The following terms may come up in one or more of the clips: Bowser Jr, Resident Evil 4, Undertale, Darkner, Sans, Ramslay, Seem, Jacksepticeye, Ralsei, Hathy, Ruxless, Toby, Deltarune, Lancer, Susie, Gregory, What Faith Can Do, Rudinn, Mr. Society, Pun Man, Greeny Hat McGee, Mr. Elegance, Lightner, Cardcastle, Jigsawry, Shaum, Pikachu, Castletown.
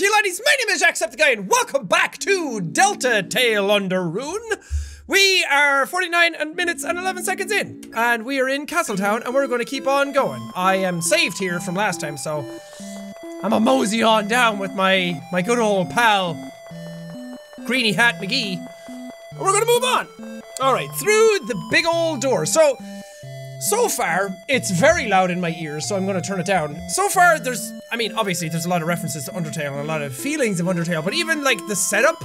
to you ladies, my name is Jacksepticeye and welcome back to Deltarune under Rune. We are 49 minutes and 11 seconds in, and we are in Castletown, and we're going to keep on going. I am saved here from last time, so I'm a mosey on down with my good old pal, Greeny Hat McGee. And we're going to move on. All right, through the big old door. So far, it's very loud in my ears, so I'm going to turn it down. So far, obviously there's a lot of references to Undertale and a lot of feelings of Undertale, but even, like, the setup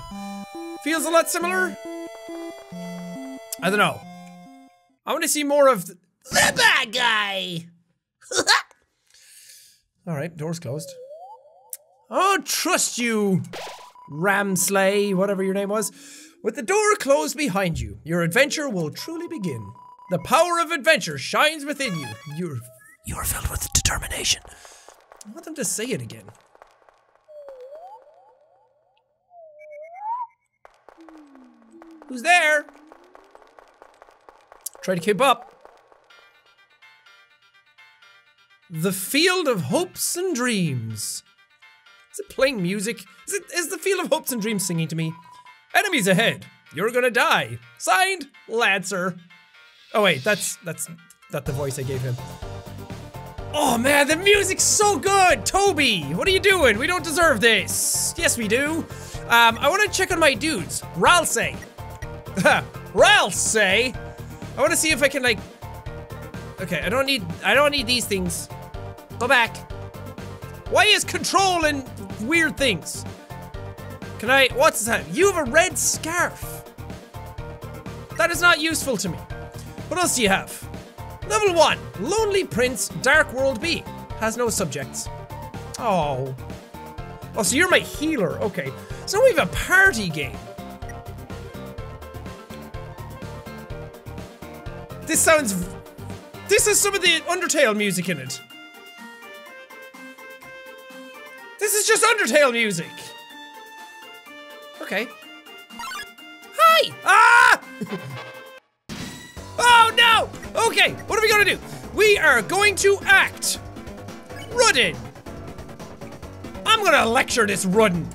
feels a lot similar. I don't know. I want to see more of the bad guy! Alright, door's closed. I don't trust you, Ramslay, whatever your name was. With the door closed behind you, your adventure will truly begin. The power of adventure shines within you. You are filled with determination. I want them to say it again. Who's there? Try to keep up. The Field of Hopes and Dreams. Is it playing music? Is the Field of Hopes and Dreams singing to me? Enemies ahead. You're gonna die. Signed, Lancer. Oh wait, that's not the voice I gave him. Oh man, the music's so good! Toby, what are you doing? We don't deserve this. Yes, we do. I want to check on my dudes. Ralsei. Ralsei? I want to see if I can, like... Okay, I don't need these things. Go back. Why is control in weird things? Can I... What's that? You have a red scarf. That is not useful to me. What else do you have? Level 1, Lonely Prince, Dark World B. Has no subjects. Oh. Oh, so you're my healer, okay. So we have a party game. This has some of the Undertale music in it. This is just Undertale music. Okay. Hi! Ah! Oh no! Okay, what are we gonna do? We are going to act. Rudinn. I'm gonna lecture this Rudinn.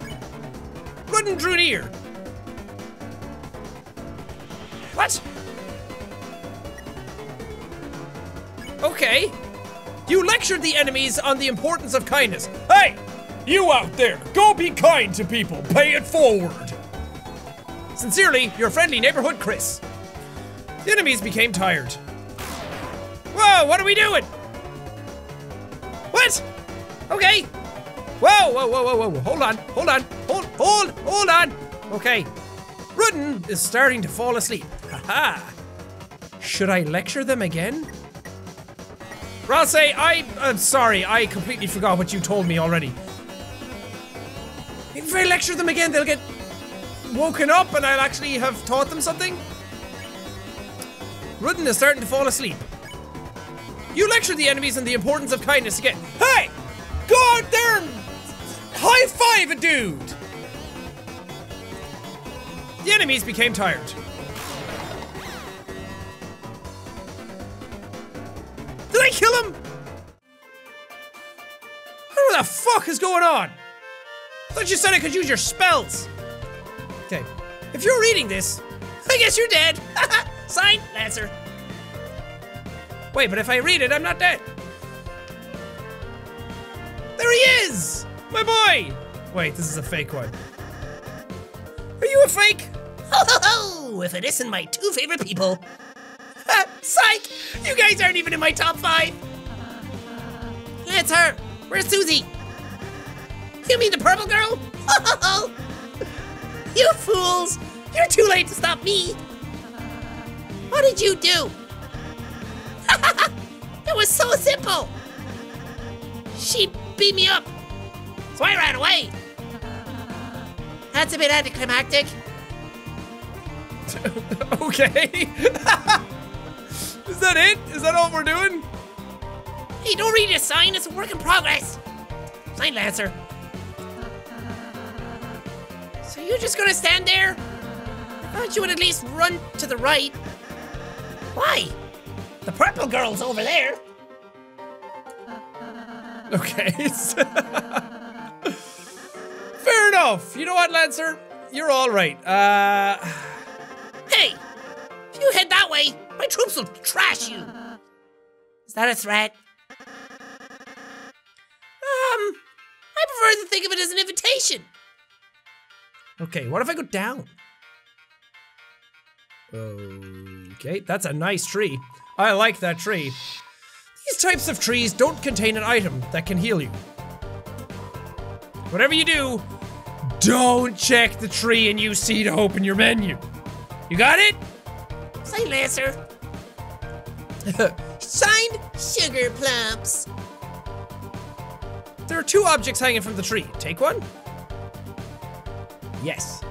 Rudinn drew near. What? Okay. You lectured the enemies on the importance of kindness. Hey! You out there, go be kind to people. Pay it forward. Sincerely, your friendly neighborhood Chris. The enemies became tired. Whoa, what are we doing? What? Okay. Whoa, whoa, whoa, whoa, whoa. Hold on, hold on, hold on. Okay. Rudinn is starting to fall asleep. Haha. Should I lecture them again? Ralsei, I'm sorry. I completely forgot what you told me already. If I lecture them again, they'll get woken up and I'll actually have taught them something. Rudinn is starting to fall asleep. You lecture the enemies on the importance of kindness again. Hey! Go out there and high-five a dude! The enemies became tired. Did I kill him? What the fuck is going on? I thought you said I could use your spells. Okay. If you're reading this, I guess you're dead. Haha! Sign, Lancer. Wait, but if I read it, I'm not dead. There he is! My boy! Wait, this is a fake one. Are you a fake? Ho ho ho! If it isn't my two favorite people. Psych! You guys aren't even in my top 5! It's her! Where's Susie? You mean the purple girl? Ho ho ho! You fools! You're too late to stop me! What did you do? It was so simple. She beat me up, so I ran away. That's a bit anticlimactic. Okay. Is that it? Is that all we're doing? Hey, don't read this sign. It's a work in progress. Sign, Lancer. So you're just gonna stand there? I thought you would at least run to the right. Why? The purple girl's over there. Okay. know. You know what, Lancer? You're all right. Hey! If you head that way, my troops will trash you. Is that a threat? I prefer to think of it as an invitation. Okay, what if I go down? Okay, that's a nice tree. I like that tree. These types of trees don't contain an item that can heal you. Whatever you do, don't check the tree in UC to open your menu. You got it? Say, Lancer. Signed, Sugar Plumps. There are two objects hanging from the tree. Take one. Yes.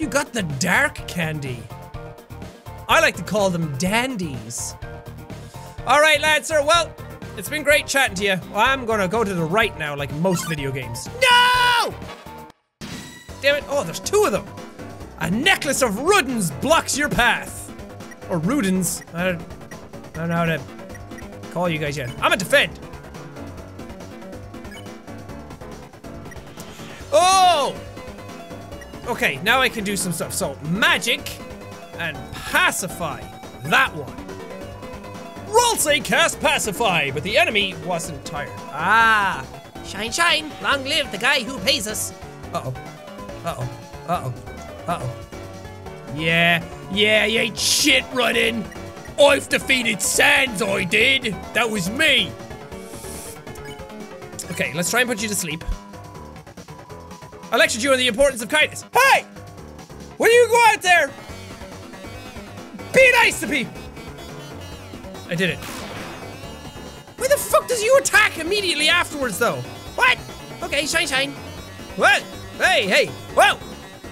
You got the dark candy. I like to call them dandies. All right, Lancer, well, it's been great chatting to you. I'm gonna go to the right now, like most video games. No! Damn it, oh, there's two of them. A necklace of Rudinn's blocks your path. Or Rudinn's, I don't know how to call you guys yet. I'm a defend. Oh! Okay, now I can do some stuff. So, magic and pacify. That one. Ralsei cast pacify, but the enemy wasn't tired. Ah! Shine, shine. Long live the guy who pays us. Uh-oh. Uh-oh. Uh-oh. Uh-oh. Yeah. Yeah, you ain't shit, Rudinn. I've defeated Sans, I did. That was me. Okay, let's try and put you to sleep. I lectured you on the importance of kindness. Hey! When you go out there, be nice to people! I did it. Why the fuck does you attack immediately afterwards, though? What? Okay, shine, shine. What? Hey, hey, whoa!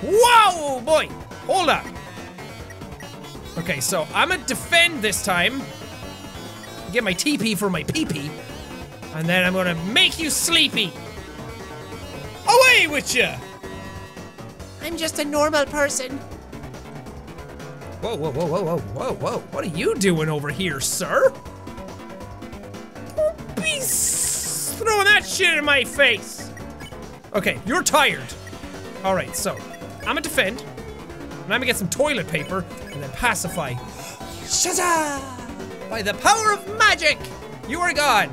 Whoa, boy! Hold up. Okay, so I'm gonna defend this time. Get my TP for my PP. And then I'm gonna make you sleepy. Away with you! I'm just a normal person. Whoa, whoa, whoa, whoa, whoa, whoa, whoa. What are you doing over here, sir? Don't be throwing that shit in my face. Okay, you're tired. All right, so I'm gonna defend. And I'm gonna get some toilet paper and then pacify. Shazam! By the power of magic, you are gone.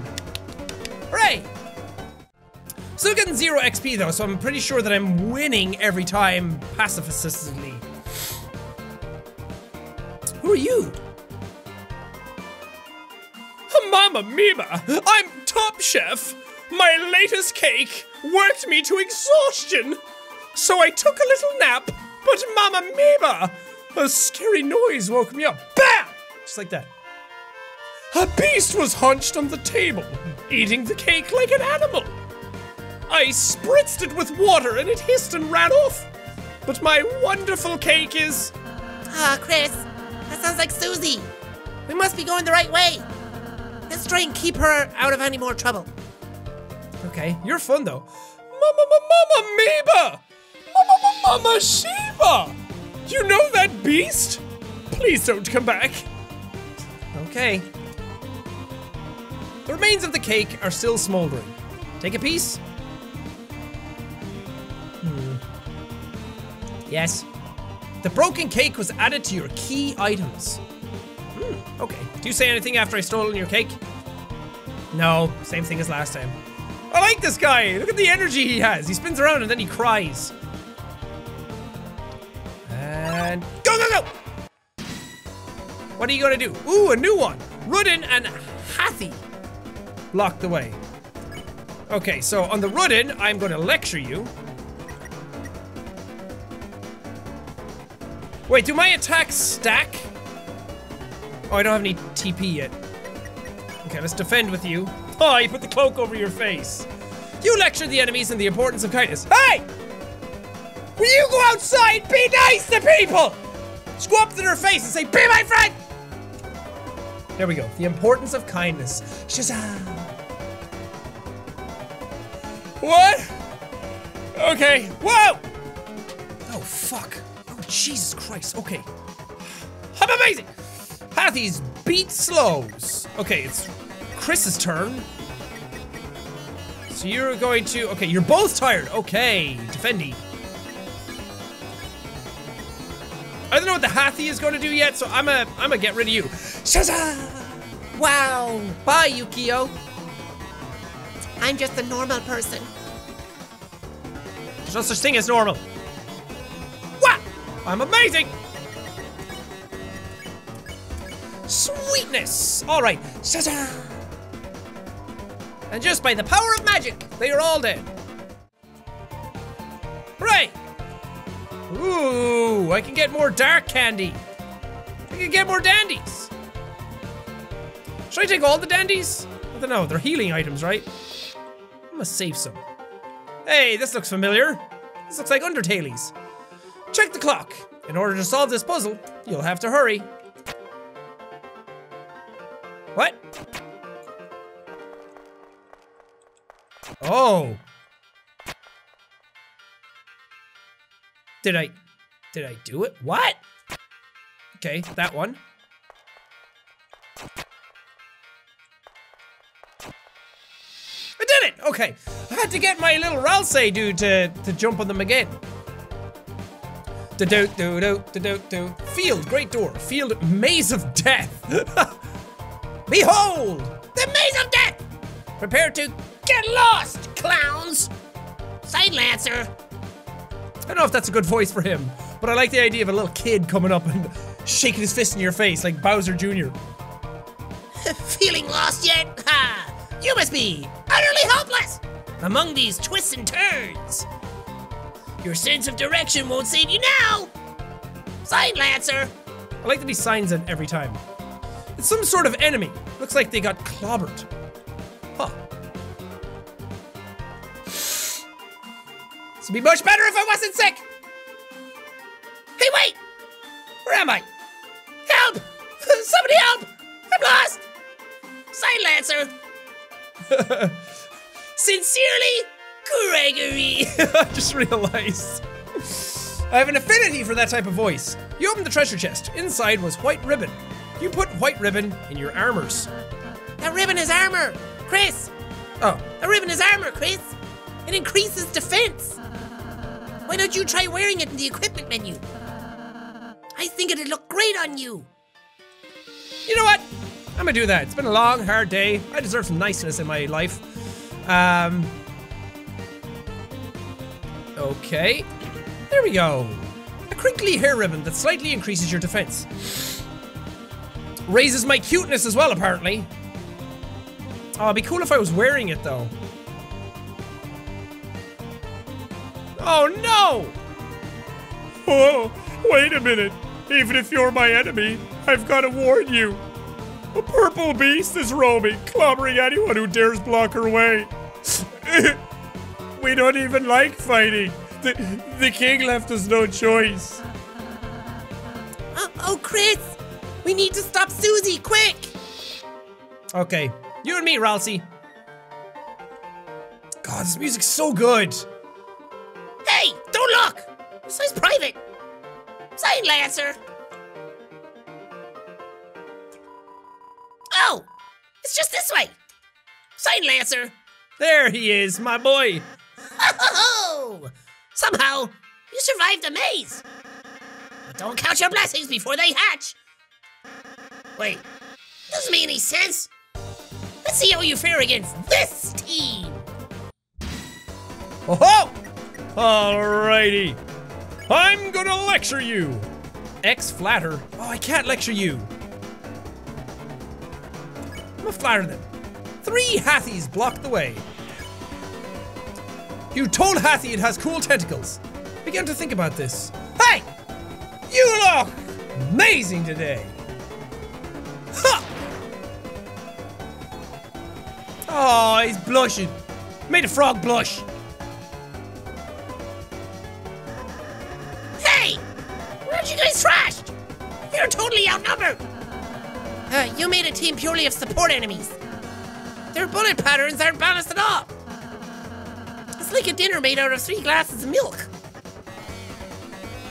Hooray! Still getting 0 XP though, so I'm pretty sure that I'm winning every time pacificistly. Who are you? Mamma mia! I'm Top Chef! My latest cake worked me to exhaustion! So I took a little nap, but mamma mia! A scary noise woke me up. BAM! Just like that. A beast was hunched on the table, eating the cake like an animal. I spritzed it with water and it hissed and ran off. But my wonderful cake is... Ah, Chris, that sounds like Susie. We must be going the right way. Let's try and keep her out of any more trouble. Okay, you're fun though. Mamma Meba! Mamma Sheba! You know that beast? Please don't come back. Okay. The remains of the cake are still smoldering. Take a piece. Yes. The broken cake was added to your key items. Okay. Do you say anything after I stole your cake? No. Same thing as last time. I like this guy. Look at the energy he has. He spins around and then he cries. And go, go, go! What are you gonna do? Ooh, a new one. Rudinn and Hathy block the way. Okay, so on the Rudinn, I'm gonna lecture you. Wait, do my attacks stack? Oh, I don't have any TP yet. Okay, let's defend with you. Oh, you put the cloak over your face. You lectured the enemies in the importance of kindness. Hey! Will you go outside, be nice to people! Just go up to their face and say, be my friend! There we go, the importance of kindness. Shazam! What? Okay, whoa! Oh, fuck. Jesus Christ, okay. I'm amazing! Hathy's beat slows. Okay, it's Chris's turn. So you're going to... Okay, you're both tired. Okay, defendy. I don't know what the Hathy is going to do yet, so I'm a get rid of you. Shazam! Wow! Bye, Yukio. I'm just a normal person. There's no such thing as normal. What? I'm amazing! Sweetness! Alright, Shazam! And just by the power of magic, they are all dead. Hooray! Ooh, I can get more dark candy. I can get more dandies. Should I take all the dandies? I don't know, they're healing items, right? I'm gonna save some. Hey, this looks familiar. This looks like Undertale's. Check the clock. In order to solve this puzzle, you'll have to hurry. What? Oh. Did I do it? What? Okay, that one. I did it! Okay. I had to get my little Ralsei dude to jump on them again. Do-do-do-do-do-do-do. Field, great door. Field, maze of death. Behold! The maze of death! Prepare to get lost, clowns! Say, Lancer. I don't know if that's a good voice for him, but I like the idea of a little kid coming up and shaking his fist in your face like Bowser Jr. Feeling lost yet? Ha! You must be utterly hopeless among these twists and turns. Your sense of direction won't save you now. Sign, Lancer. I like that he signs it every time. It's some sort of enemy. Looks like they got clobbered. Huh. It'd be much better if I wasn't sick! Hey, wait! Where am I? Help! Somebody help! I'm lost! Sign, Lancer! Sincerely, Gregory! I just realized. I have an affinity for that type of voice. You opened the treasure chest. Inside was white ribbon. You put white ribbon in your armors. That ribbon is armor, Chris! Oh. That ribbon is armor, Chris! It increases defense! Why don't you try wearing it in the equipment menu? I think it'd look great on you. You know what? I'm gonna do that. It's been a long, hard day. I deserve some niceness in my life. Okay. There we go. A crinkly hair ribbon that slightly increases your defense. Raises my cuteness as well, apparently. Oh, it'd be cool if I was wearing it, though. Oh no! Oh, wait a minute. Even if you're my enemy, I've got to warn you. A purple beast is roaming, clobbering anyone who dares block her way. We don't even like fighting. The king left us no choice. Oh, Chris! We need to stop Susie, quick! Okay, you and me, Ralsei. God, this music's so good. Hey! Don't look! This is private! Sign, Lancer! Oh! It's just this way! Sign, Lancer! There he is, my boy! Oh! Somehow, you survived the maze! But don't count your blessings before they hatch! Wait, doesn't make any sense! Let's see how you fare against this team! Oh-ho! Alrighty, I'm gonna lecture you. X flatter. Oh, I can't lecture you. I'm gonna flatter them. Three Hathys blocked the way. You told Hathy it has cool tentacles. Began to think about this. Hey, you look amazing today. Huh. Oh, he's blushing. Made a frog blush. You guys trashed! You're totally outnumbered! You made a team purely of support enemies. Their bullet patterns aren't balanced at all. It's like a dinner made out of 3 glasses of milk.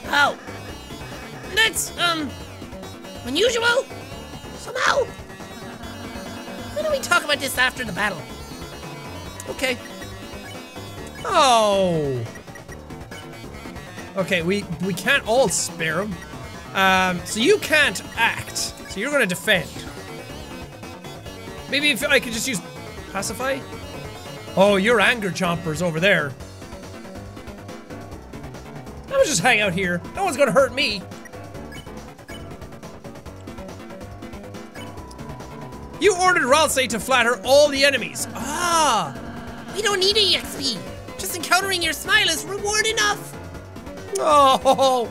Oh. That's, unusual? Somehow? Why don't we talk about this after the battle? Okay. Oh! Okay, we can't all spare him. So you can't act. So you're gonna defend. Maybe if I could just use pacify? Oh, your anger chomper's over there. I'll just hang out here. No one's gonna hurt me. You ordered Ralsei to flatter all the enemies. Ah! We don't need any XP. Just encountering your smile is reward enough. Oh!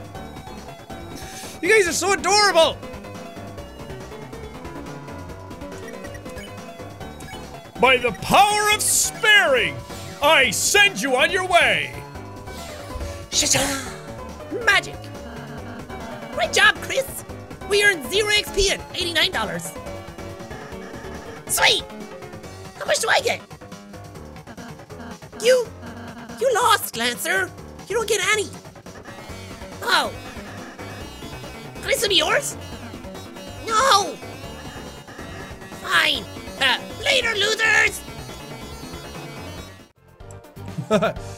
You guys are so adorable! By the power of sparing, I send you on your way! Shazam! Magic! Great job, Chris! We earned 0 XP and $89. Sweet! How much do I get? You lost, Lancer! You don't get any! Oh! Can I send me yours? No! Fine! Later, losers!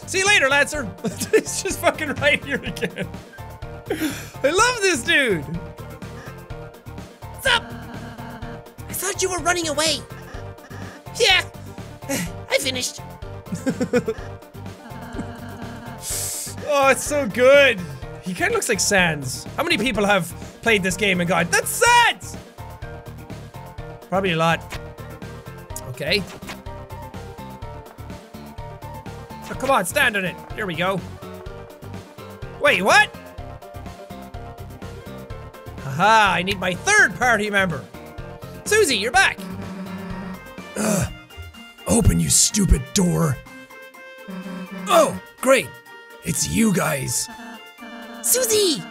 See you later, Lancer! It's just fucking right here again. I love this dude! What's up? I thought you were running away. Yeah! I finished. Oh, it's so good! He kind of looks like Sans. How many people have played this game and gone, that's Sans! Probably a lot. Okay. Oh, come on, stand on it. Here we go. Wait, what? Haha, I need my third party member. Susie, you're back. Ugh. Open, you stupid door. Oh, great. It's you guys. Susie!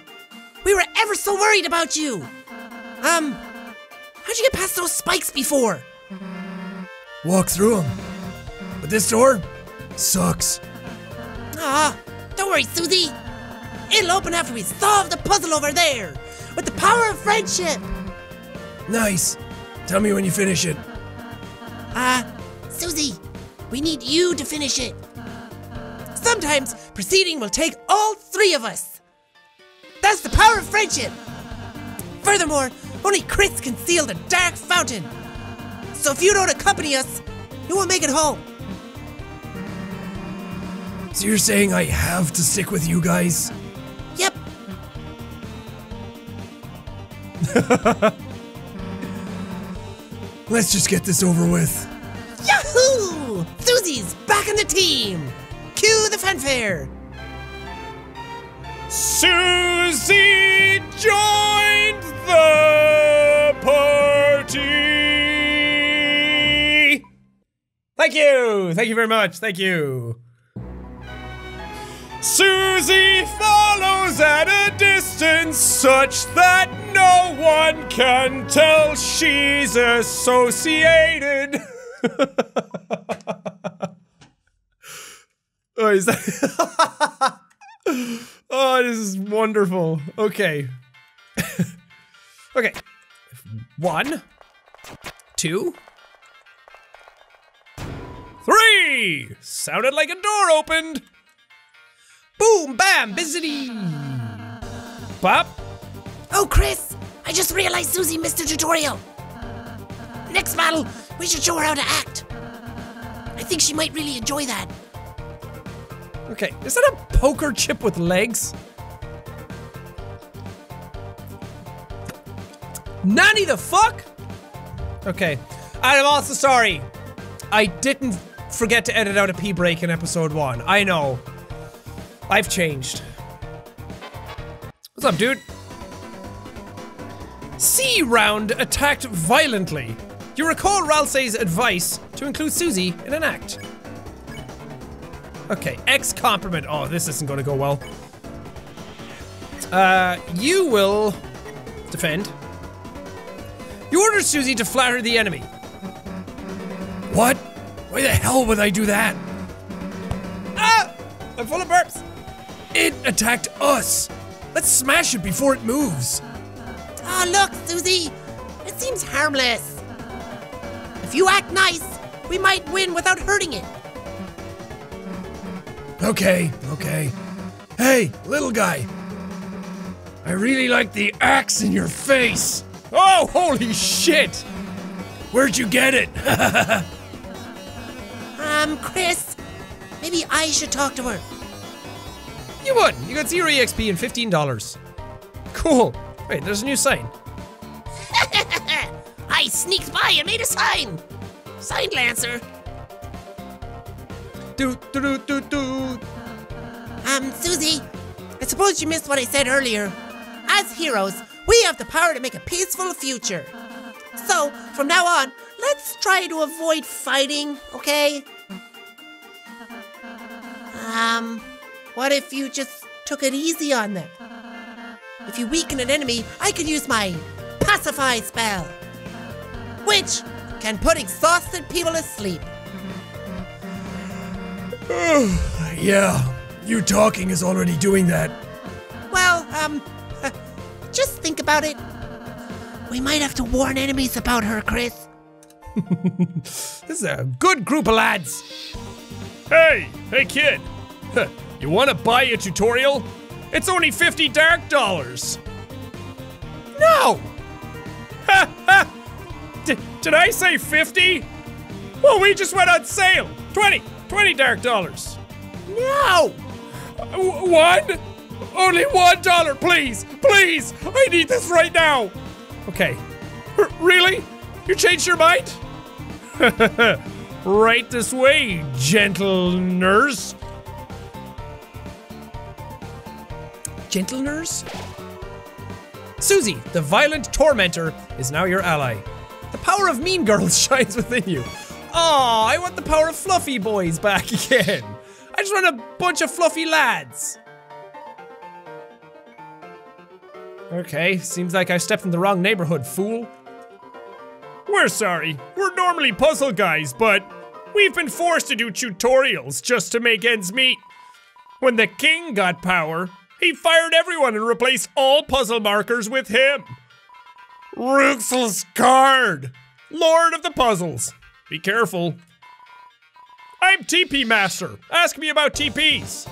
We were ever so worried about you! How'd you get past those spikes before? Walk through them. But this door sucks. Aw, don't worry, Susie. It'll open after we solve the puzzle over there with the power of friendship. Nice. Tell me when you finish it. Susie, we need you to finish it. Sometimes proceeding will take all three of us. That's the power of friendship! Furthermore, only Chris can seal the dark fountain. So if you don't accompany us, you won't make it home. So you're saying I have to stick with you guys? Yep. Let's just get this over with. Yahoo! Susie's back on the team! Cue the fanfare! Susie joined the party! Thank you! Thank you very much, thank you. Susie follows at a distance such that no one can tell she's associated. Oh, is that... Oh, this is wonderful. Okay. Okay. 1, 2, 3! Sounded like a door opened! Boom, bam, bizzity! Pop! Oh, Chris! I just realized Susie missed a tutorial! Next battle, we should show her how to act. I think she might really enjoy that. Okay, is that a poker chip with legs? Nanny the fuck? Okay, I'm also sorry. I didn't forget to edit out a pee break in episode 1. I know. I've changed. What's up, dude? C-Round attacked violently. You recall Ralsei's advice to include Susie in an act. Okay, X-Compliment. Oh, this isn't gonna go well. You will defend. You ordered Susie to flatter the enemy. What? Why the hell would I do that? Ah! I'm full of burps. It attacked us. Let's smash it before it moves. Oh, look, Susie. It seems harmless. If you act nice, we might win without hurting it. Okay, okay. Hey, little guy. I really like the axe in your face. Oh, holy shit! Where'd you get it? Chris, maybe I should talk to her. You would. You got 0 EXP and $15. Cool. Wait, there's a new sign. I sneaked by and made a sign. Signed, Lancer. Susie, I suppose you missed what I said earlier. As heroes, we have the power to make a peaceful future. So, from now on, let's try to avoid fighting, okay? What if you just took it easy on them? If you weaken an enemy, I can use my pacify spell, which can put exhausted people asleep. Yeah, you talking is already doing that. Well, just think about it. We might have to warn enemies about her, Chris. This is a good group of lads. Hey, hey kid. You wanna buy a tutorial? It's only $50 dark dollars. No! Ha ha! Did I say 50? Well, we just went on sale. 20 dark dollars. No! One? Only $1, please! Please! I need this right now! Okay. Really? You changed your mind? Right this way, gentle nurse. Gentle nurse? Susie, the violent tormentor, is now your ally. The power of mean girls shines within you. Aw, I want the power of fluffy boys back again. I just want a bunch of fluffy lads. Okay, seems like I stepped in the wrong neighborhood, fool. We're sorry. We're normally puzzle guys, but we've been forced to do tutorials just to make ends meet. When the king got power, he fired everyone and replaced all puzzle markers with him. Ruxless Card, Lord of the Puzzles. Be careful. I'm TP Master. Ask me about TPs.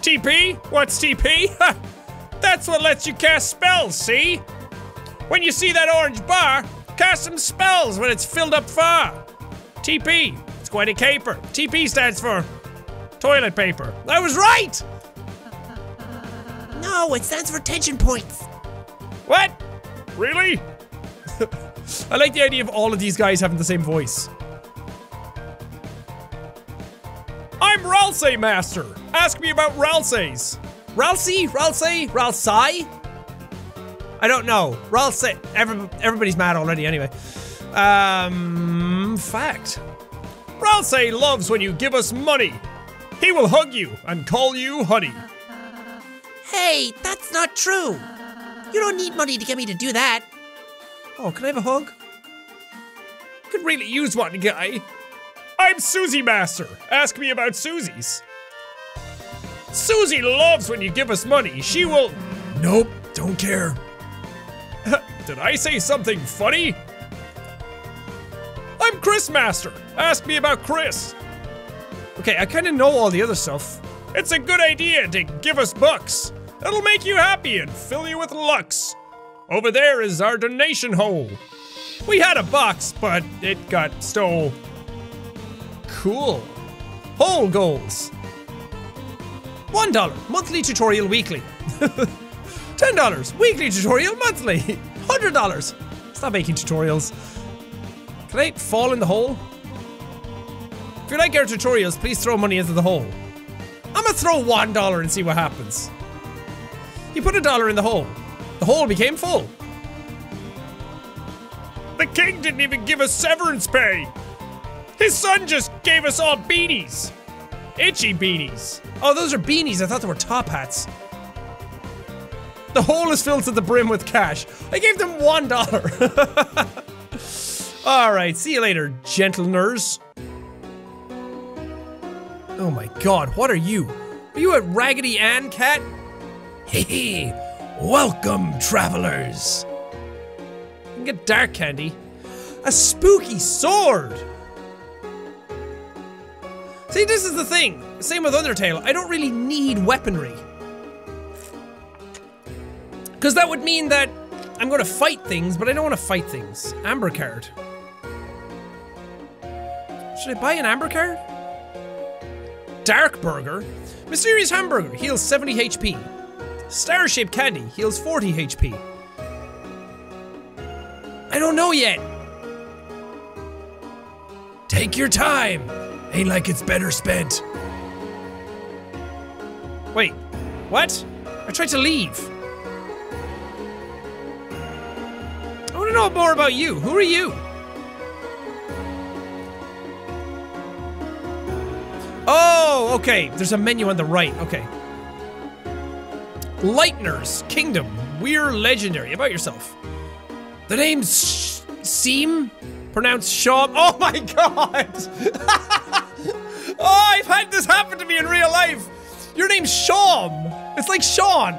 TP? What's TP? Ha! That's what lets you cast spells, see? When you see that orange bar, cast some spells when it's filled up far. TP, it's quite a caper. TP stands for toilet paper. I was right! No, it stands for tension points. What? Really? I like the idea of all of these guys having the same voice. I'm Ralsei Master. Ask me about Ralseis. Ralsei? Ralsei? Ralsei? I don't know. Ralsei. Everybody's mad already anyway. Fact. Ralsei loves when you give us money. He will hug you and call you honey. Hey, that's not true. You don't need money to get me to do that. Oh, can I have a hug? Could really use one, guy. I'm Susie Master. Ask me about Susies. Susie loves when you give us money. She will... Nope, don't care. Did I say something funny? I'm Chris Master. Ask me about Chris. Okay, I kind of know all the other stuff. It's a good idea to give us bucks. It'll make you happy and fill you with lux. Over there is our donation hole. We had a box, but it got stole. Cool. Hole goals. $1 monthly tutorial weekly. $10 weekly tutorial monthly. $100. Stop making tutorials. Can I fall in the hole? If you like our tutorials, please throw money into the hole. I'm gonna throw $1 and see what happens. You put $1 in the hole. The hole became full. The king didn't even give us severance pay. His son just gave us all beanies. Itchy beanies. Oh, those are beanies. I thought they were top hats. The hole is filled to the brim with cash. I gave them $1. All right, see you later, gentleners. Oh my God, what are you? Are you a Raggedy Ann cat? Hehe, welcome, travelers. I can get dark candy. A spooky sword. See, this is the thing. Same with Undertale, I don't really need weaponry. Because that would mean that I'm gonna fight things, but I don't wanna fight things. Amber card. Should I buy an amber card? Dark burger. Mysterious hamburger heals 70 HP. Star-shaped candy heals 40 HP. I don't know yet. Take your time. Ain't like it's better spent. Wait, what? I tried to leave. I want to know more about you. Who are you? Oh, okay. There's a menu on the right. Okay. Lightner's Kingdom. We're legendary. About yourself. The name's Seem? Pronounced Shaw. Oh my god! Oh, I've had this happen to me in real life! Your name's Shaum! It's like Sean!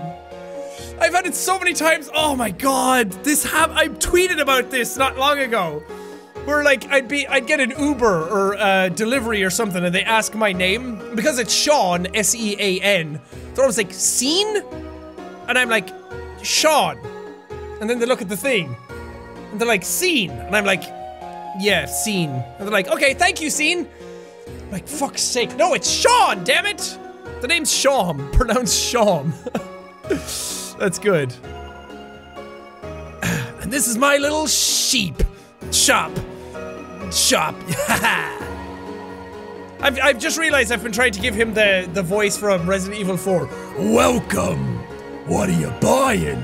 I've had it so many times. Oh my god! I tweeted about this not long ago. Where like, I'd get an Uber or delivery or something and they ask my name. Because it's Sean, S-E-A-N. They're always like, Seen? And I'm like, Sean. And then they look at the thing. And they're like, Seen. And I'm like, yeah, Seen. And they're like, okay, thank you, Seen. I'm like, fuck's sake. No, it's Sean, damn it. The name's Shaum, pronounced Shaum. That's good. And this is my little sheep. Shop. I've just realized I've been trying to give him the voice from Resident Evil 4. Welcome. What are you buying?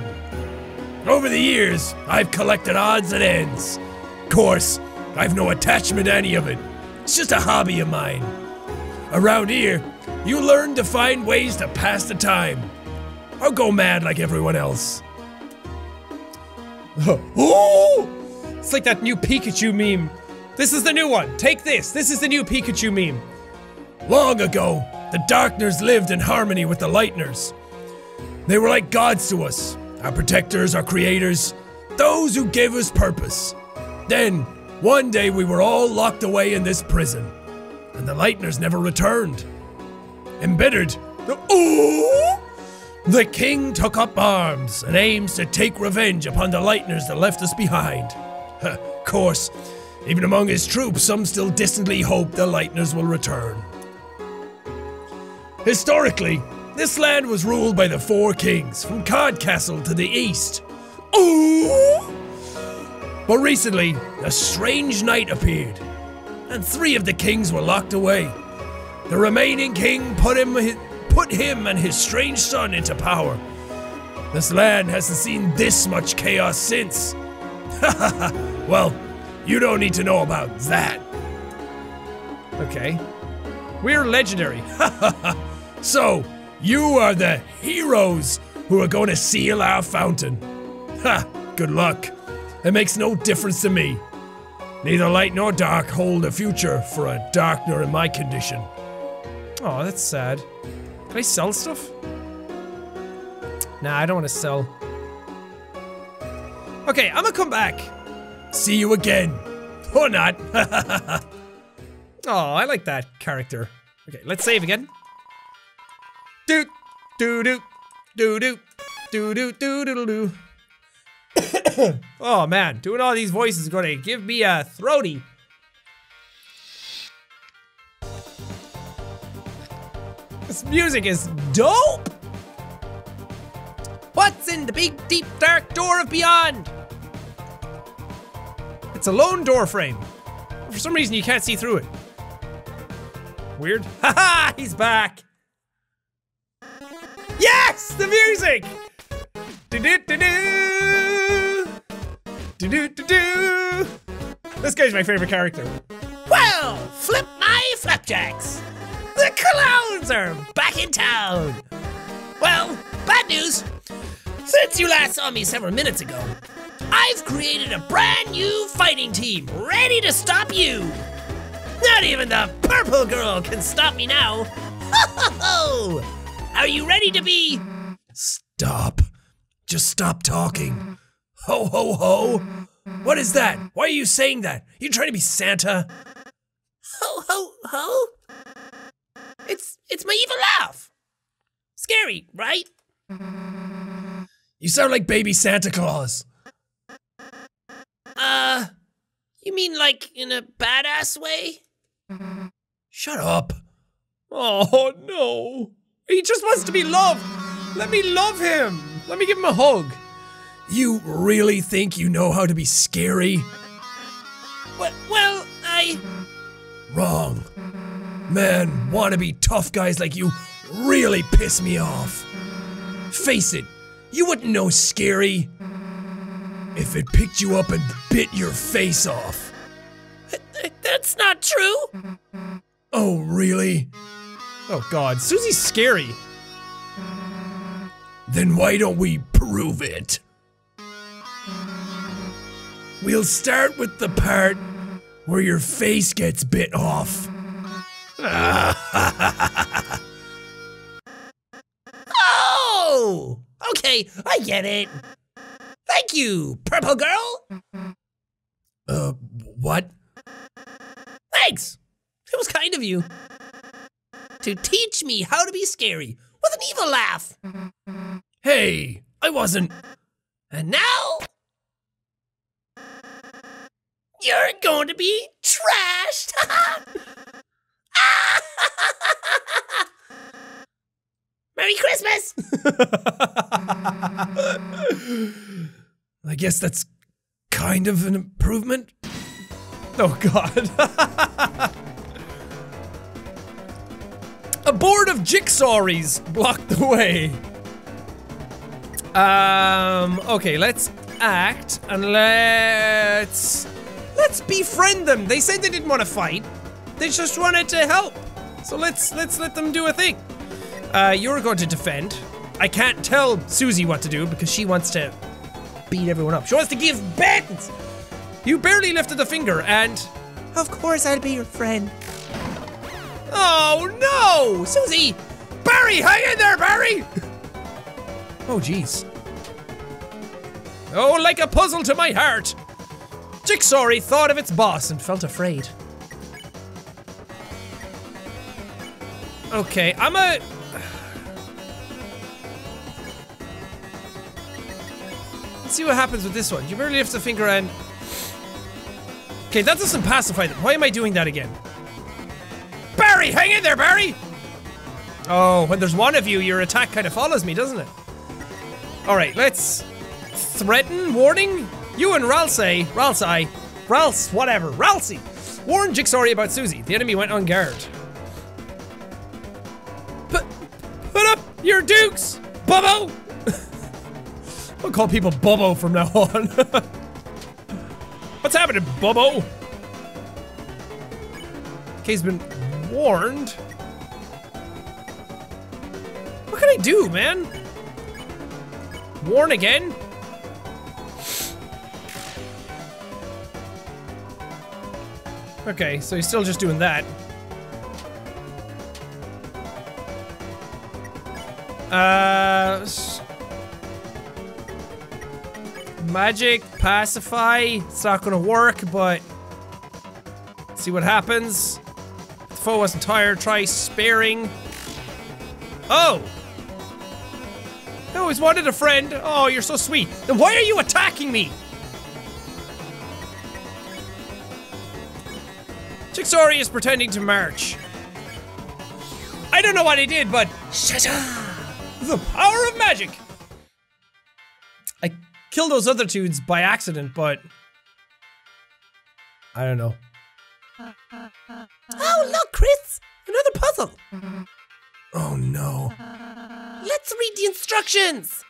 Over the years, I've collected odds and ends. Of course, I've no attachment to any of it. It's just a hobby of mine. Around here, you learn to find ways to pass the time. I'll go mad like everyone else. Ooh! It's like that new Pikachu meme. This is the new one. Take this. This is the new Pikachu meme. Long ago, the Darkners lived in harmony with the Lightners. They were like gods to us. Our protectors, our creators, those who gave us purpose. Then, one day we were all locked away in this prison, and the Lightners never returned. Embittered, the king took up arms and aims to take revenge upon the Lightners that left us behind. Of course, even among his troops, some still distantly hope the Lightners will return. Historically, this land was ruled by the four kings, from Cardcastle to the east. Ooh! But recently, a strange knight appeared, and three of the kings were locked away. The remaining king put him and his strange son into power. This land hasn't seen this much chaos since. Well, you don't need to know about that. Okay. We're legendary. So, you are the heroes who are going to seal our fountain. Ha! Good luck. It makes no difference to me. Neither light nor dark hold a future for a Darkner in my condition. Oh, that's sad. Can I sell stuff? Nah, I don't want to sell. Okay, I'm gonna come back. See you again. Or not. Oh, I like that character. Okay, let's save again. Do do do do do do do do do do. Oh man, doing all these voices is gonna give me a throaty. This music is dope. What's in the big deep dark door of beyond? It's a lone door frame. For some reason you can't see through it. Weird. Haha, he's back. Yes! The music! Do-do-do-do! Do-do-do-do! This guy's my favorite character. Well, flip my flapjacks! The clowns are back in town! Well, bad news! Since you last saw me several minutes ago, I've created a brand new fighting team ready to stop you! Not even the purple girl can stop me now! Ho ho ho! Are you ready to be? Stop. Just stop talking. Ho ho ho. What is that? Why are you saying that? You trying to be Santa? Ho ho ho? It's my evil laugh. Scary, right? You sound like baby Santa Claus. You mean like in a badass way? Shut up. Oh, no. He just wants to be loved. Let me love him. Let me give him a hug. You really think you know how to be scary? Well, I... Wrong. Man, wannabe tough guys like you really piss me off. Face it, you wouldn't know scary if it picked you up and bit your face off. That's not true. Oh, really? Oh, God, Susie's scary. Then why don't we prove it? We'll start with the part where your face gets bit off. Oh! Okay, I get it. Thank you, purple girl. What? Thanks. It was kind of you to teach me how to be scary with an evil laugh. Hey, I wasn't. And now you're going to be trashed. Merry Christmas. I guess that's kind of an improvement. Oh God. A board of jigsawries blocked the way. Okay, let's act and let's befriend them. They said they didn't want to fight. They just wanted to help. So let's let them do a thing. You're going to defend. I can't tell Susie what to do because she wants to beat everyone up. She wants to give bends. You barely lifted a finger and of course I'll be your friend. Oh no! Susie! Barry, hang in there, Barry! Oh jeez. Oh, like a puzzle to my heart! Jigsawry thought of its boss and felt afraid. Okay, let's see what happens with this one. You barely lift a finger and... Okay, that doesn't pacify them. Why am I doing that again? Barry, hang in there, Barry! Oh, when there's one of you, your attack kind of follows me, doesn't it? Alright, let's threaten, warning. You and Ralsei, warn Jigsawry about Susie. The enemy went on guard. Put up your dukes, Bubbo! I'll call people Bubbo from now on. What's happening, Bubbo? Okay, he's been warned. What can I do, man? Warn again? Okay, so he's still just doing that. Magic, pacify, it's not gonna work, but let's see what happens. If the foe wasn't tired, try sparing. Oh! I always wanted a friend. Oh, you're so sweet. Then why are you attacking me? Jigsawry is pretending to march. I don't know what he did, but shut up. The power of magic. I killed those other dudes by accident, but I don't know. Oh, look, Chris, another puzzle. Oh no. Let's read the instructions.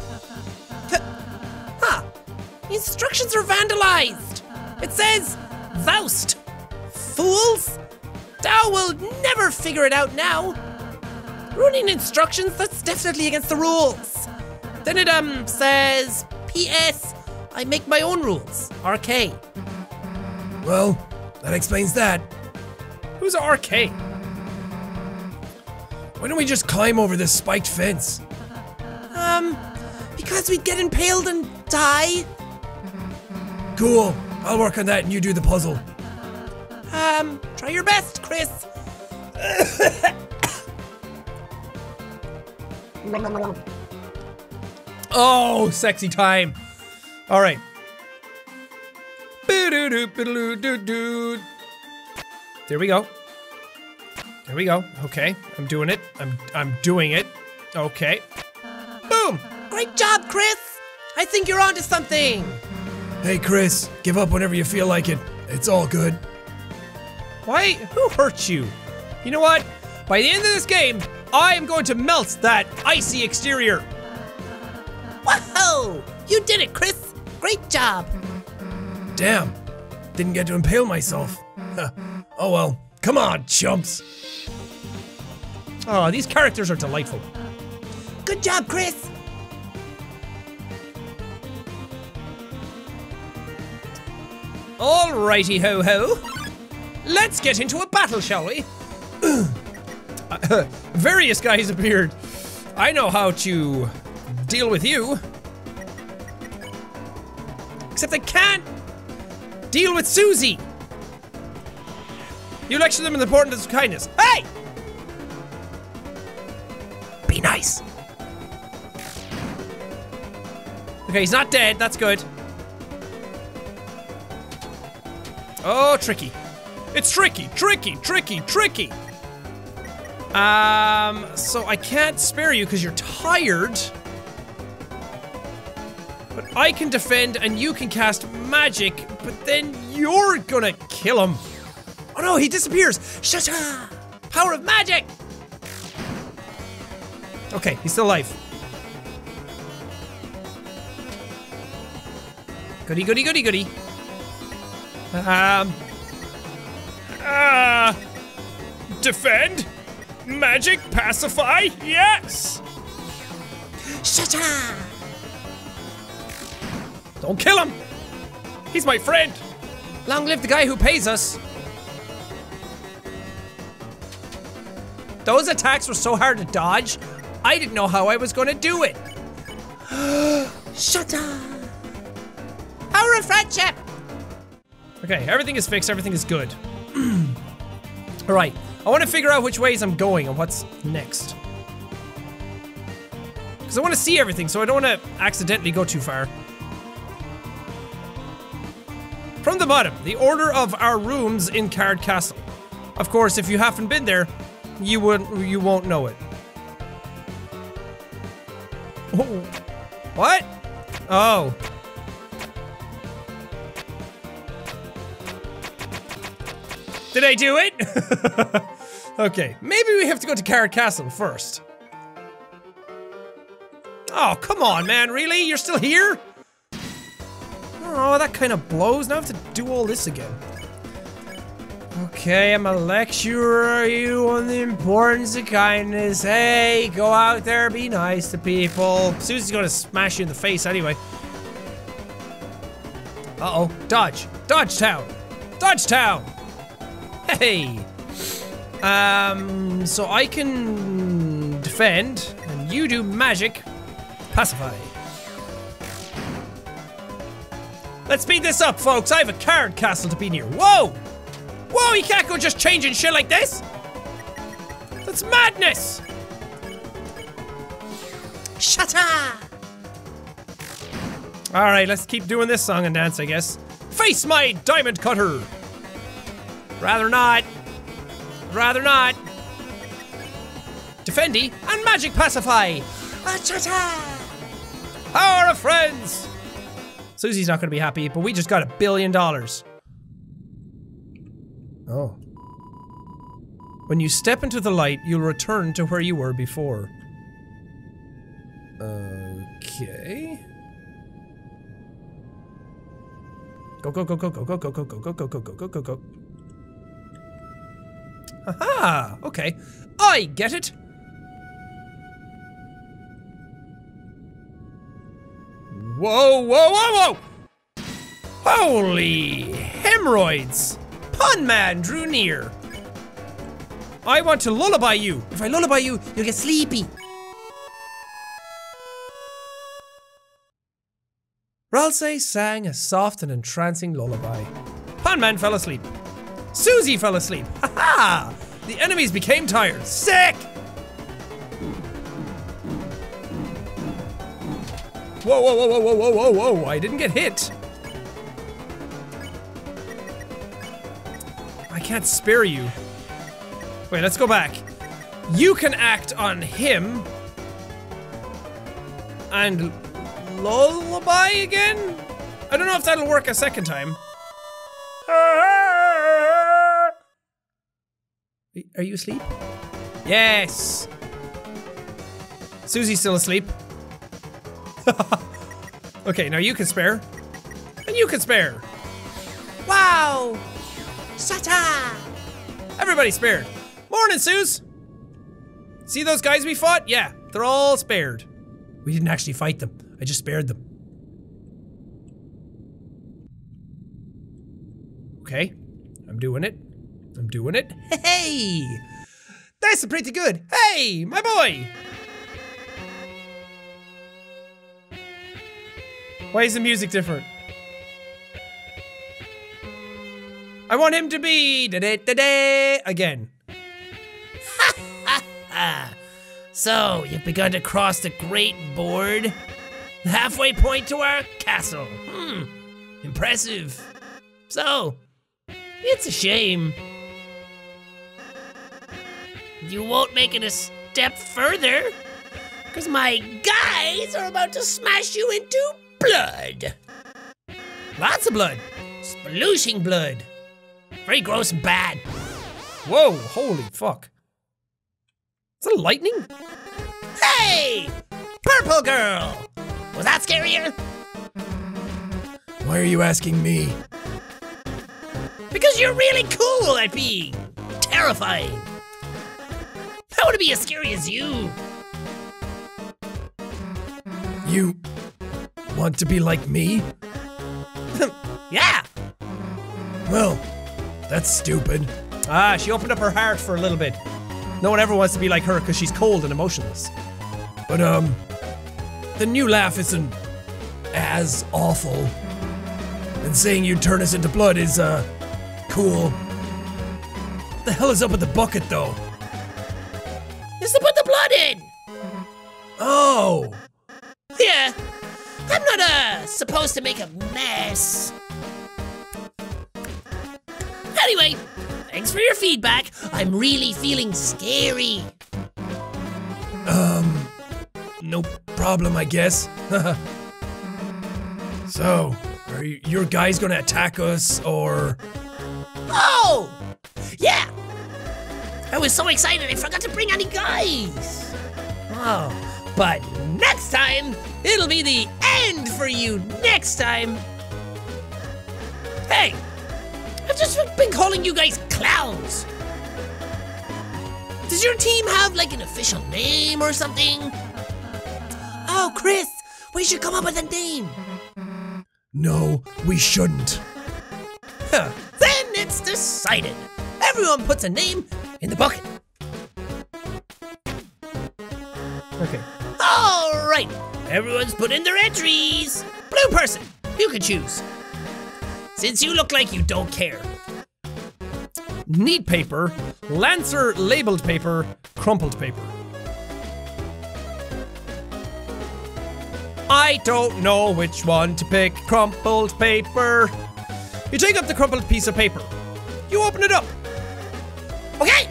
Huh. The instructions are vandalized. It says, "Thoust, fools! Thou will never figure it out now. Ruining instructions, that's definitely against the rules." Then it says, "P.S. I make my own rules. RK." Well, that explains that. Who's RK? Why don't we just climb over this spiked fence? Because we'd get impaled and die. Cool, I'll work on that and you do the puzzle. Try your best, Chris. Oh, sexy time. All right. There we go. There we go. Okay, I'm doing it. I'm doing it. Okay. Boom! Great job, Chris! I think you're onto something! Hey, Chris, give up whenever you feel like it. It's all good. Why? Who hurt you? You know what? By the end of this game, I am going to melt that icy exterior. Whoa! You did it, Chris! Great job! Damn. Didn't get to impale myself. Huh. Oh well. Come on, chumps! Oh, these characters are delightful. Good job, Chris! Alrighty ho-ho. Let's get into a battle, shall we? Various guys appeared. I know how to deal with you. Except I can't deal with Susie. You lecture them in the importance of kindness. Hey! Be nice. Okay, he's not dead. That's good. Oh, tricky. It's tricky. So I can't spare you because you're tired. But I can defend and you can cast magic, but then you're gonna kill him. Oh no, he disappears! Shasha! Power of magic! Okay, he's still alive. Goody, goody, goody, goody. Defend? Magic? Pacify? Yes! Shasha! Don't kill him! He's my friend! Long live the guy who pays us! Those attacks were so hard to dodge, I didn't know how I was gonna do it. Shut up! Power of friendship! Okay, everything is fixed, everything is good. Alright, I wanna figure out which ways I'm going and what's next. Because I wanna see everything, so I don't wanna accidentally go too far. From the bottom, the order of our rooms in Cardcastle. Of course, if you haven't been there, you won't know it. Oh. What? Oh. Did I do it? Okay, maybe we have to go to Cardcastle first. Oh, come on, man, really? You're still here? Oh, that kind of blows. Now I have to do all this again. Okay, I'm a lecturer you on the importance of kindness. Hey, go out there, be nice to people. Susie's gonna smash you in the face anyway. Uh-oh, dodge. Dodge town. Dodge town. Hey. So I can defend, and you do magic. Pacify. Let's speed this up, folks. I have a Cardcastle to be near. Whoa! Whoa, you can't go just changing shit like this! That's madness! Shut up! Alright, let's keep doing this song and dance, I guess. Face my diamond cutter! Rather not. Rather not. Defendy and magic pacify! Achata! Power of friends! Susie's not gonna be happy, but we just got $1 billion. Oh. When you step into the light, you'll return to where you were before. Okay. Go, go, go, go, go, go, go, go, go, go, go, go, go, go, go. Aha! Okay. I get it! Whoa, whoa, whoa, whoa! Holy hemorrhoids! Pun Man drew near. I want to lullaby you. If I lullaby you, you'll get sleepy. Ralsei sang a soft and entrancing lullaby. Pun Man fell asleep. Susie fell asleep. Ha ha! The enemies became tired. Sick! Whoa, whoa, whoa, whoa, whoa, whoa, whoa, whoa, I didn't get hit. I can't spare you. Wait, let's go back. You can act on him. And lullaby again? I don't know if that'll work a second time. Are you asleep? Yes! Susie's still asleep. Okay, now you can spare. And you can spare. Wow! Shatta! Everybody spared. Morning, Suze! See those guys we fought? Yeah, they're all spared. We didn't actually fight them. I just spared them. Okay, I'm doing it. I'm doing it. Hey! That's pretty good. Hey, my boy! Why is the music different? I want him to be da-da-da-da again. Ha ha ha! So, you've begun to cross the great board? The halfway point to our castle. Hmm, impressive. So, it's a shame. You won't make it a step further, because my guys are about to smash you into blood. Lots of blood. Splooshing blood. Very gross and bad. Whoa, holy fuck. Is that lightning? Hey! Purple girl! Was that scarier? Why are you asking me? Because you're really cool at being terrifying. I want to be as scary as you. You want to be like me? Yeah. Well, that's stupid. Ah, she opened up her heart for a little bit. No one ever wants to be like her because she's cold and emotionless. But the new laugh isn't as awful. And saying you'd turn us into blood is cool. What the hell is up with the bucket though? It's to put the blood in! Oh! Yeah. I'm not, supposed to make a mess. Anyway, thanks for your feedback. I'm really feeling scary. No problem, I guess. So, are your guys gonna attack us, or? Oh! Yeah! I was so excited I forgot to bring any guys! Oh, but next time, it'll be the end for you next time! Hey! I've just been calling you guys clowns! Does your team have like an official name or something? Oh, Chris! We should come up with a name! No, we shouldn't. Huh. Then it's decided! Everyone puts a name in the bucket. Okay. All right. Everyone's put in their entries. Blue person, you can choose. Since you look like you don't care. Neat paper, Lancer labeled paper, crumpled paper. I don't know which one to pick. Crumpled paper. You take up the crumpled piece of paper. You open it up. Okay!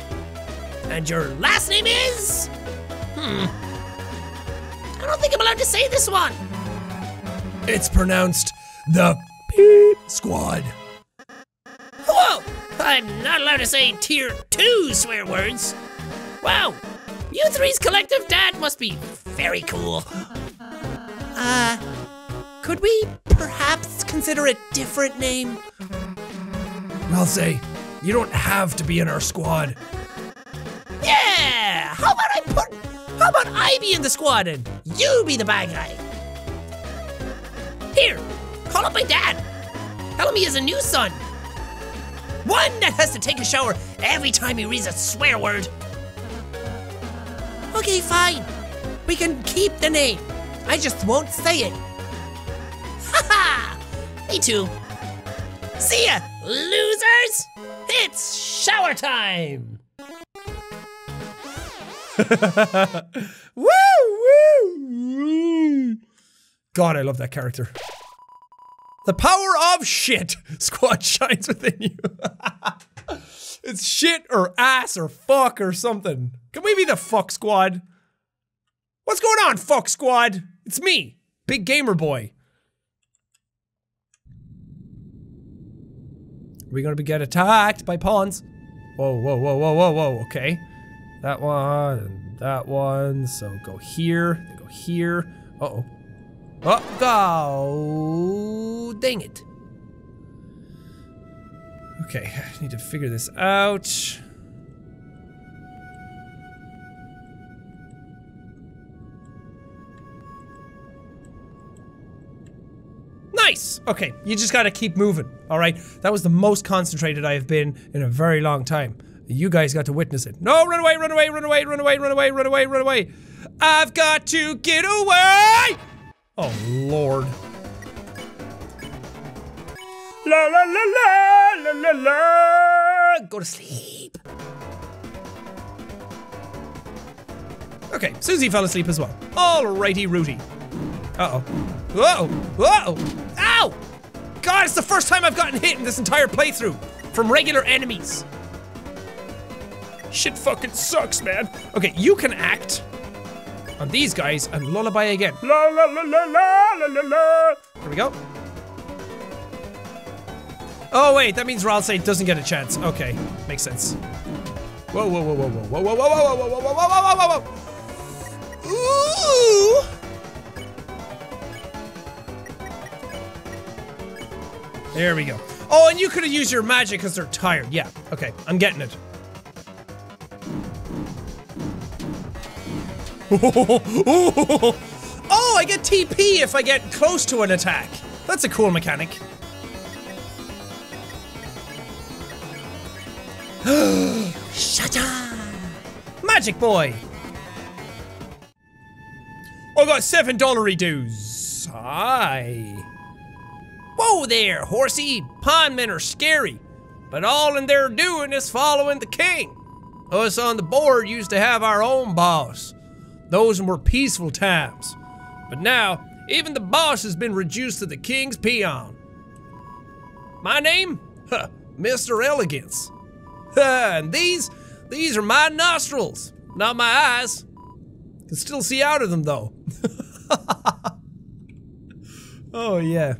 And your last name is? I don't think I'm allowed to say this one. It's pronounced the Peep Squad. Whoa! I'm not allowed to say tier 2 swear words. Wow! You three's collective dad must be very cool. Could we perhaps consider a different name? Ralsei. You don't have to be in our squad. Yeah! How about I be in the squad and you be the bad guy? Here, call up my dad. Tell him he has a new son. One that has to take a shower every time he reads a swear word. Okay, fine. We can keep the name. I just won't say it. Haha! Me too. See ya, losers! It's shower time! Woo! Woo! God, I love that character. The power of shit, Squad, shines within you. It's shit or ass or fuck or something. Can we be the fuck squad? What's going on, fuck squad? It's me, Big Gamer Boy. Are we gonna get attacked by pawns? Whoa, whoa, whoa, whoa, whoa, whoa, okay. That one, and that one, so go here, then go here. Uh-oh. Oh, go! Dang it. Okay, I need to figure this out. Nice! Okay, you just gotta keep moving, alright? That was the most concentrated I have been in a very long time. You guys got to witness it. No, run away, run away, run away, run away, run away, run away, run away! I've got to get away! Oh, Lord. La la la la, la la la! Go to sleep. Okay, Susie fell asleep as well. Alrighty, Rudy. Uh-oh. Whoa! Whoa! Ow! God, it's the first time I've gotten hit in this entire playthrough from regular enemies. Shit fucking sucks, man. Okay, you can act on these guys and lullaby again. La la la la la la la la. Here we go. Oh wait, that means Ralsei doesn't get a chance. Okay, makes sense. Whoa, whoa, whoa, whoa, whoa, whoa, whoa, whoa, whoa, whoa, whoa, whoa, whoa, whoa, whoa. Ooh! There we go. Oh, and you could have used your magic because they're tired. Yeah, okay, I'm getting it. Oh, I get TP if I get close to an attack. That's a cool mechanic. Shut up! Magic boy! I got $7 dues. Hi. Whoa there, horsey! Pun men are scary, but all in their doing is following the king. Us on the board used to have our own boss. Those were peaceful times. But now, even the boss has been reduced to the king's peon. My name? Huh, Mr. Elegance. And these are my nostrils, not my eyes. Can still see out of them though. Oh yeah.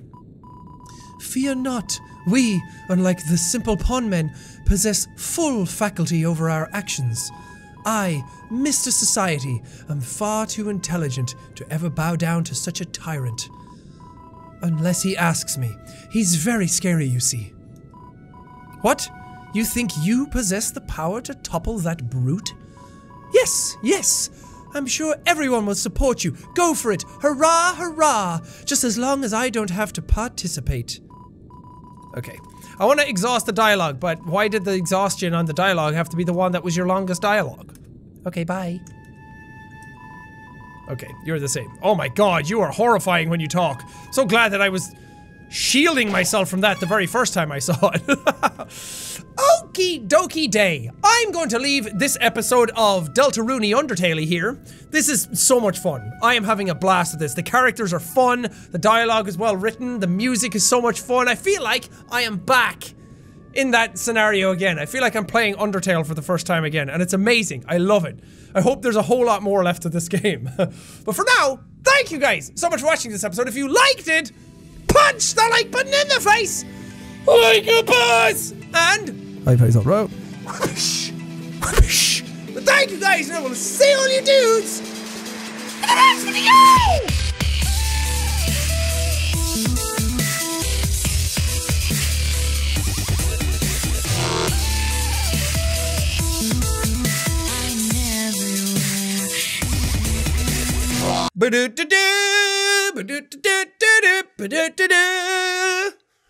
Fear not, we, unlike the simple Pun Men, possess full faculty over our actions. I, Mr. Society, am far too intelligent to ever bow down to such a tyrant. Unless he asks me. He's very scary, you see. What? You think you possess the power to topple that brute? Yes, yes! I'm sure everyone will support you. Go for it! Hurrah, hurrah! Just as long as I don't have to participate. Okay. I want to exhaust the dialogue, but why did the exhaustion on the dialogue have to be the one that was your longest dialogue? Okay, bye. Okay, you're the same. Oh my god, you are horrifying when you talk. So glad that I was shielding myself from that the very first time I saw it. Okie dokie day. I'm going to leave this episode of Deltarune Undertale here. This is so much fun. I am having a blast with this. The characters are fun, the dialogue is well written, the music is so much fun. I feel like I am back in that scenario again. I feel like I'm playing Undertale for the first time again, and it's amazing. I love it. I hope there's a whole lot more left of this game. But for now, thank you guys so much for watching this episode. If you liked it, punch the like button in the face! Like a boss! And I face up row. Whoosh! Whoosh! But thank you guys, and I will see all you dudes in the next video! Ba-do-do-do! Ba-do-do-do-do! Ba-do-do-do!